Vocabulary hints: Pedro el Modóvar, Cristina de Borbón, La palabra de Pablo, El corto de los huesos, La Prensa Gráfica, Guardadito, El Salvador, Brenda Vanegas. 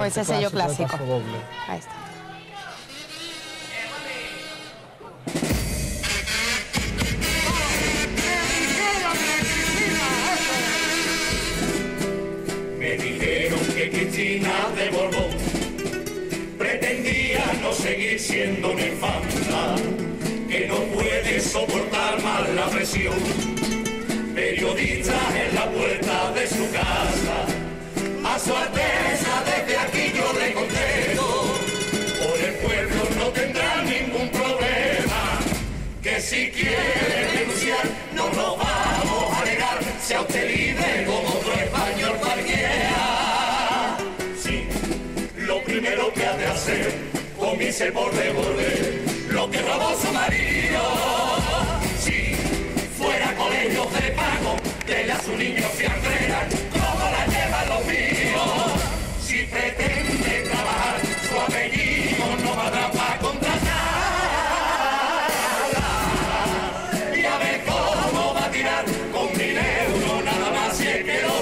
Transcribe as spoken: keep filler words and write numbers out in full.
Ese este sello clásico. clásico. Ahí está. Me dijeron que Cristina de Borbón pretendía no seguir siendo una infanta, que no puede soportar más la presión. Periodistas en la puerta de su casa, a su alteza desde aquí yo le contesto, por el pueblo no tendrá ningún problema, que si quiere renunciar no lo vamos a negar, sea usted libre como otro español cualquiera. Sí, lo primero que ha de hacer, comience por devolver lo que robó su marido. Sí, fuera colegios de pago, dele a su niño fiambrera, como la llevan los míos. Si pretende trabajar, su apellido no valdrá para contratarla. Y a ver cómo va a tirar con mil euros nada más si es que lo